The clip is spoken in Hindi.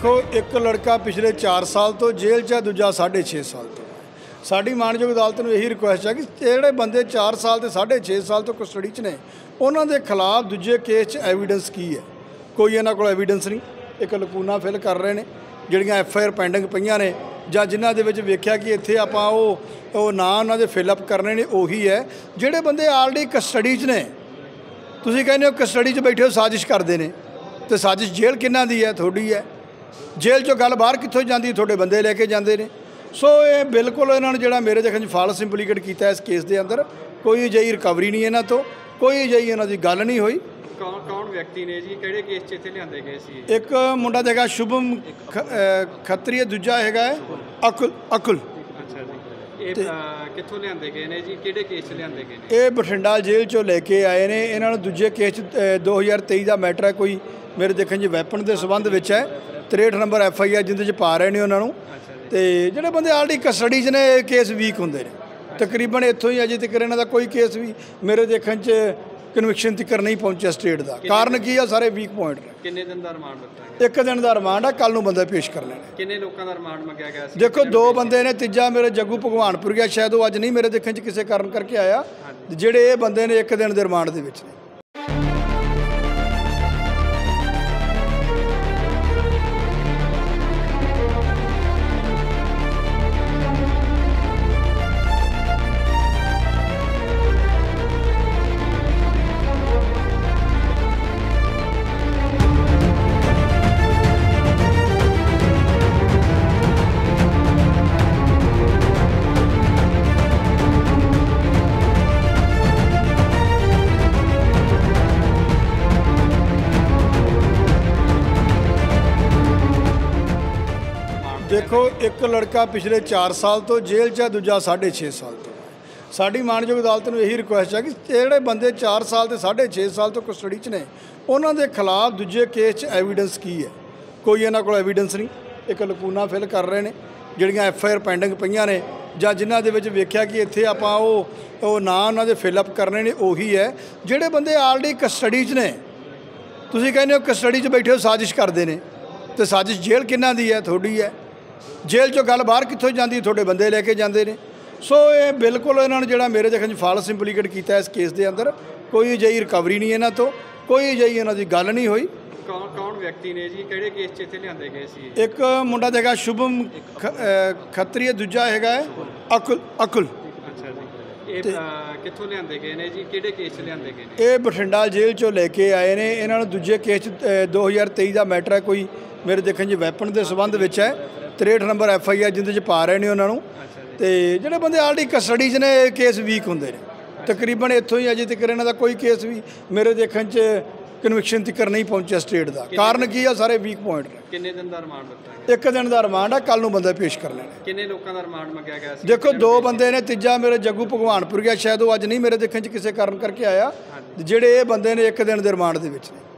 देखो एक लड़का पिछले 4 साल तो जेल चा दूजा 6.5 साल तो साड़ी मानयोग अदालत में यही रिक्वेस्ट है कि जोड़े बंदे 4 साल तो 6.5 साल तो कस्टडी च ने उन्होंने खिलाफ दूजे केस एविडेंस की है कोई इन्हों को एविडेंस नहीं एक लकूना फिल कर रहे हैं जिहड़ियां FIR पेंडिंग पईयां ने जां जिन्हां दे विच वेख्या कि इत्थे आपां ओह ना उन्हां दे फिलअप करने ने उही है जिहड़े बंदे आलरेडी कस्टडी च ने तुसीं कहंदे हो कस्टडी च बैठे हो साजिश करदे ने तो साजिश जेल किन्हां दी है तुहाडी है जेल चों गल बाहर कित्थों जांदी तुहाडे बंदे लैके जांदे ने सो ये बिल्कुल इन्होंने जिहड़ा मेरे जखन च फाल्स इंप्लीकेट कीता इस केस दे अंदर कोई जई रिकवरी नहीं इन्हां तो कोई जई इन्हां दी गल नहीं होई कौन व्यक्ति ने जी किहड़े केस च इत्थे लिआंदे गए सी एक मुंडा हैगा शुभम खत्री दूजा हैगा अकुल अच्छा जी कित्थों लिआंदे गए ने जी किहड़े केस च लिआंदे गए ने ये बठिंडा जेल चों लैके आए ने इन्हां नूं दूजे केस 2023 का मैटर है कोई मेरे देखने जी वैपन के संबंध में है 63 नंबर FIR जिंदे पा रहे हैं उन्होंने तो जोड़े बंदे आलरेडी कस्टडी ने केस वीक होंगे तकरीबन इतों ही अजे तक इन्हों का कोई केस भी मेरे देखने च कन्विक्शन तकर नहीं पहुँचा स्टेट का कारण की है सारे वीक पॉइंट ने किन्ने दिन का रिमांड एक दिन का रिमांड है कल बंदा पेश कर लेना किन्ने लोगों का रिमांड मंगया गया देखो 2 बंदे ने तीजा मेरे जग्गू भगवानपुरिया शायद वो अज नहीं मेरे देखने किसी कारण करके आया जोड़े बंदे ने 1 दिन के रिमांड के देखो एक लड़का पिछले 4 साल तो जेल चा दूजा 6.5 साल तो साड़ी मानयोग अदालत में यही रिक्वेस्ट है कि जोड़े बंदे 4 साल तो 6.5 साल तो कस्टडी च ने उन्होंने खिलाफ दूजे केस एविडेंस की है कोई इन्हों को एविडेंस नहीं एक लकूना फिल कर रहे हैं जिहड़ियां FIR पेंडिंग पईयां ने जां जिन्हां दे विच वेख्या कि इत्थे आपां ओह ना उन्हां दे फिलअप करने ने उही है जोड़े बंदे आलरेडी कस्टडी च ने तुसीं कहंदे हो कस्टडी च बैठे हो साजिश करदे ने तो साजिश जेल किन्हां दी है तुहाडी है जेल चों गल बाहर कित्थों जांदी तुहाडे बंदे लैके जांदे ने सो ये बिल्कुल इन्होंने जिहड़ा मेरे जखन च फाल्स इंप्लीकेट कीता इस केस दे अंदर कोई जई रिकवरी नहीं इन्हां तो कोई जई इन्हां दी गल नहीं होई कौन व्यक्ति ने जी किहड़े केस च इत्थे लिआंदे गए सी एक मुंडा हैगा शुभम खत्री दूजा हैगा अकुल अच्छा जी कित्थों लिआंदे गए ने जी किहड़े केस च लिआंदे गए ने ये बठिंडा जेल चों लैके आए ने इन्हां नूं दूजे केस 2023 का मैटर है कोई मेरे देखने च वैपन के संबंध में है 63 नंबर FIR जिंदे पा रहे हैं उन्होंने तो जोड़े बंदे आलरेडी कस्टडी ने केस वीक होंगे तकरीबन इतों ही अजे तक इन्हों का कोई केस भी मेरे देखने च कन्विक्शन तकर नहीं पहुँचा स्टेट का कारण की है सारे वीक पॉइंट ने किन्ने दिन का रिमांड 1 दिन का रिमांड है कल बंदा पेश कर लेना किन्ने लोगों का रिमांड मंगया गया देखो 2 बंदे ने तीजा मेरे जग्गू भगवानपुरिया शायद वो अज नहीं मेरे देखने च किसी कारण करके आया जोड़े बंदे ने 1 दिन के रिमांड के